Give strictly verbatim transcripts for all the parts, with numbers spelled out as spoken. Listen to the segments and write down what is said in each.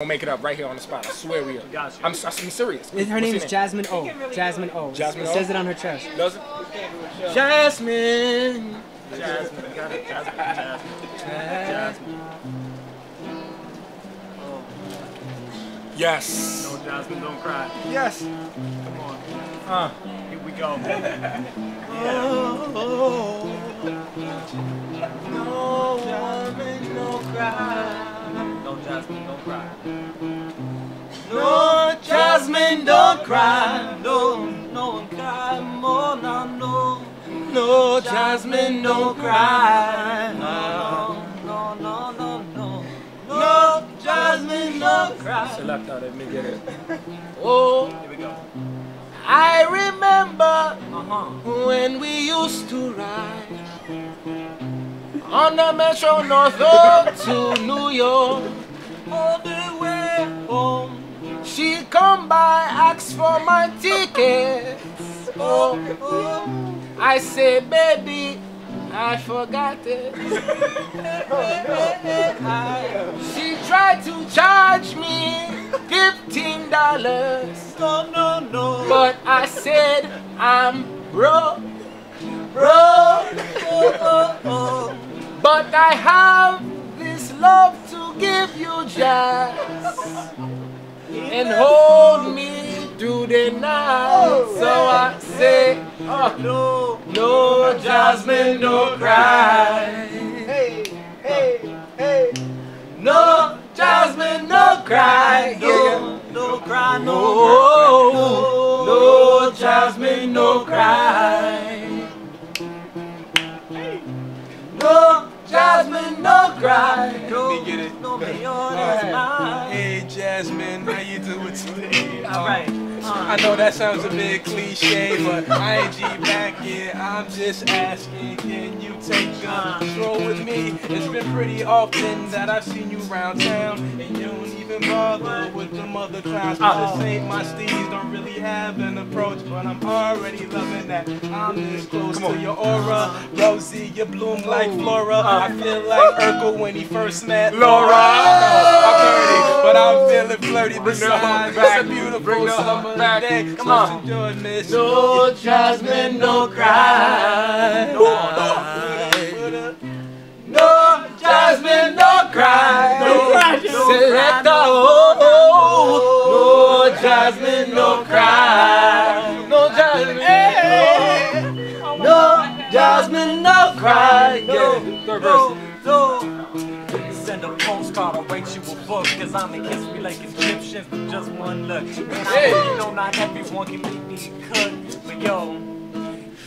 I'll make it up right here on the spot. I swear we are. Gotcha. I'm, I'm serious. Her What's name is Jazmine O. Jazmine O. Jazmine O. It says it on her chest. Does it? Jazmine. Jazmine. Got it. Jazmine. Jazmine. Jazmine. Oh. Yes. No, Jazmine, don't cry. Yes. Come on. Uh. Here we go. Oh, oh, no woman, no cry. No, Jazmine, don't cry. No, Jazmine, don't cry. No, no, cry more now, no. No, Jazmine, don't cry. No, no, no, no, no. No, Jazmine, don't cry. She left out. Let me get it. Oh, here we go. I remember uh-huh. when we used to ride on the Metro-North up to New York, all the way home. She come by, ask for my tickets. Oh, oh. I say, baby, I forgot it. She tried to charge me fifteen dollars. No, no, no. But I said, I'm broke, broke. Oh, oh, oh. But I have this love to give you, Jazz, and hold me through the night. So I say, oh, no, no, Jazmine, no cry. Hey, hey, hey. No, Jazmine, no cry. No, no cry, no. No, Jazmine, no cry. No, Jazmine, no cry. Let me get it. No, right. Hey, Jazmine, how you doing today? All right. I know that sounds a bit cliche, but I G back here. I'm just asking, can you take control with me? It's been pretty often that I've seen you round town, and you don't even bother with the mother clouds. This ain't my steeds, don't really have an approach, but I'm already loving that. I'm this close to your aura, Rosie, you bloom like flora. I feel like Urkel when he first met Laura. I'm dirty, but I'm feeling flirty. Besides, it's a beautiful summer day. Come on, no Jazmine, no cry. No Jazmine, no cry. No Jazmine, no cry. No Jazmine, no Jazmine, no cry. Send a postcard, I'll write you a book, cause I'm a kiss me like Egyptians with just one look. And I know not everyone can make me cook, but yo,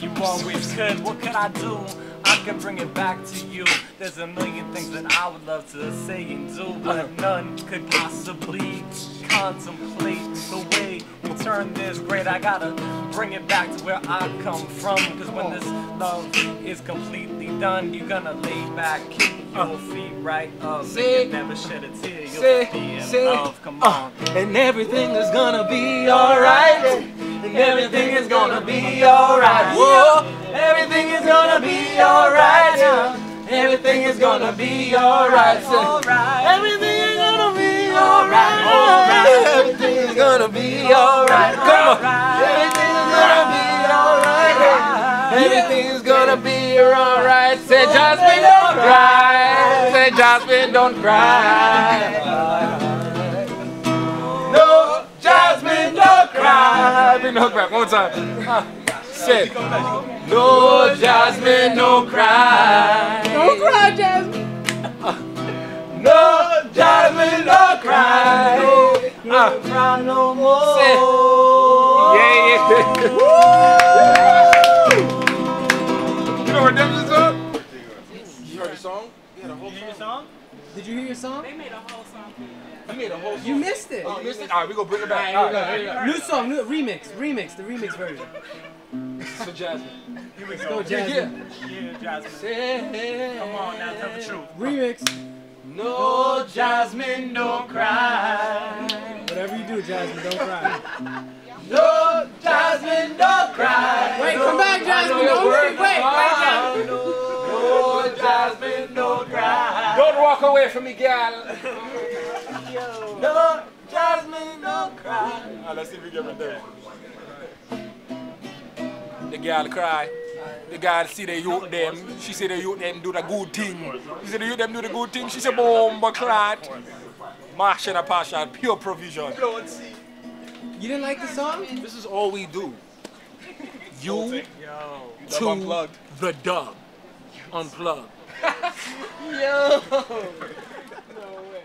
you always could. What could I do? I can bring it back to you. There's a million things that I would love to say and do, but none could possibly contemplate the way we turn this great. I gotta bring it back to where I come from, cause when this love is completely done, you're gonna lay back, kick your feet right up, see, and never shed a tear. You'll be in love, come on. And everything is gonna be alright. And everything is gonna be alright. Whoa. Everything is gonna be alright. Yeah. Everything is gonna be alright. Right. Everything is gonna be alright. Right. Everything is gonna be alright. Come on. Right. Everything is gonna be alright. Right. Everything is gonna be alright. Say, Jazmine, don't cry. Say, Jazmine, don't cry. No, Jazmine, don't cry. Jazmine, don't cry. One time. Huh. Shit. No Jazmine, no cry. Don't cry, Jazmine. No Jazmine, no cry. No, uh. no cry no more. Shit. Yeah, yeah. Woo! You know Redemption song? You heard the song? You heard the whole song? Did you hear your song? Did you hear your song? They made a whole song. You made a whole song. You missed it. Oh, you missed it? Alright, we gonna bring it back. All right, all right, all right, all right. New song, new remix, remix, the remix version. So Jazmine, here we go. Let's go, Jazmine. Yeah, yeah, Jazmine. Come on now, tell the truth. Remix. No, Jazmine, don't cry. Whatever you do, Jazmine, don't cry. No, Jazmine, don't cry. Wait, no, come back, Jazmine. Don't wait, wait, wait. No, Jazmine, don't cry. Don't walk away from me, gal. Yo. No, Jazmine, don't cry. All right, let's see if we get it there. The girl cry. The girl see the youth them. She say the youth them do the good thing. She say the youth them do the good thing. She say bomba clat. Marsh and a partial, pure provision. You didn't like the song? This is all we do. You to the dub. Unplugged. Yo! No way.